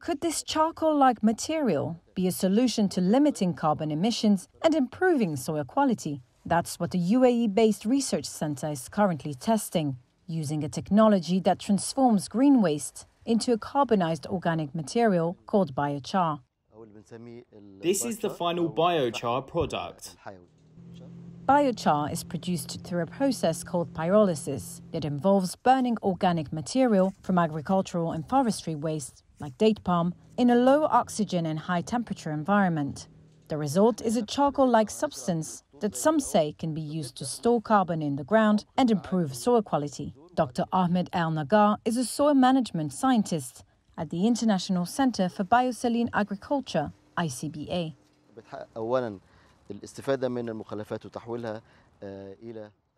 Could this charcoal-like material be a solution to limiting carbon emissions and improving soil quality? That's what the UAE-based research centre is currently testing, using a technology that transforms green waste into a carbonized organic material called biochar. This is the final biochar product. Biochar is produced through a process called pyrolysis. It involves burning organic material from agricultural and forestry waste, like date palm, in a low oxygen and high temperature environment. The result is a charcoal-like substance that some say can be used to store carbon in the ground and improve soil quality. Dr. Ahmed El-Nagar is a soil management scientist at the International Center for Biosaline Agriculture, ICBA.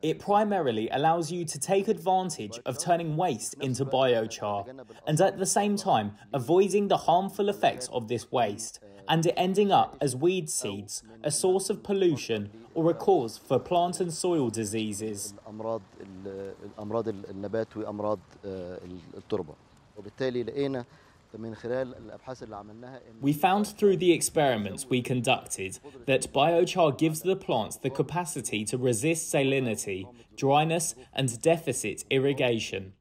It primarily allows you to take advantage of turning waste into biochar and at the same time avoiding the harmful effects of this waste and it ending up as weed seeds, a source of pollution or a cause for plant and soil diseases. We found through the experiments we conducted that biochar gives the plants the capacity to resist salinity, dryness and deficit irrigation.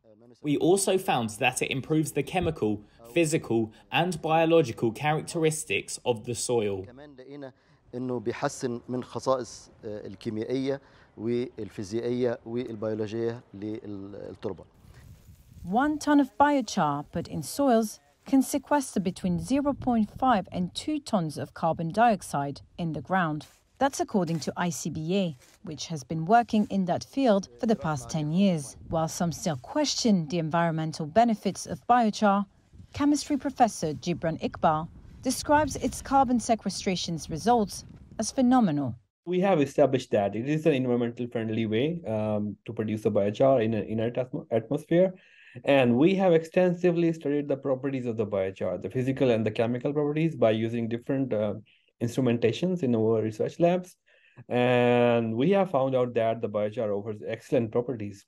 We also found that it improves the chemical, physical and biological characteristics of the soil. One ton of biochar put in soils can sequester between 0.5 and 2 tons of carbon dioxide in the ground. That's according to ICBA, which has been working in that field for the past 10 years. While some still question the environmental benefits of biochar, chemistry professor Jibran Iqbal describes its carbon sequestration's results as phenomenal. We have established that it is an environmental friendly way to produce a biochar in an inert atmosphere. And we have extensively studied the properties of the biochar, the physical and the chemical properties, by using different instrumentations in our research labs. And we have found out that the biochar offers excellent properties.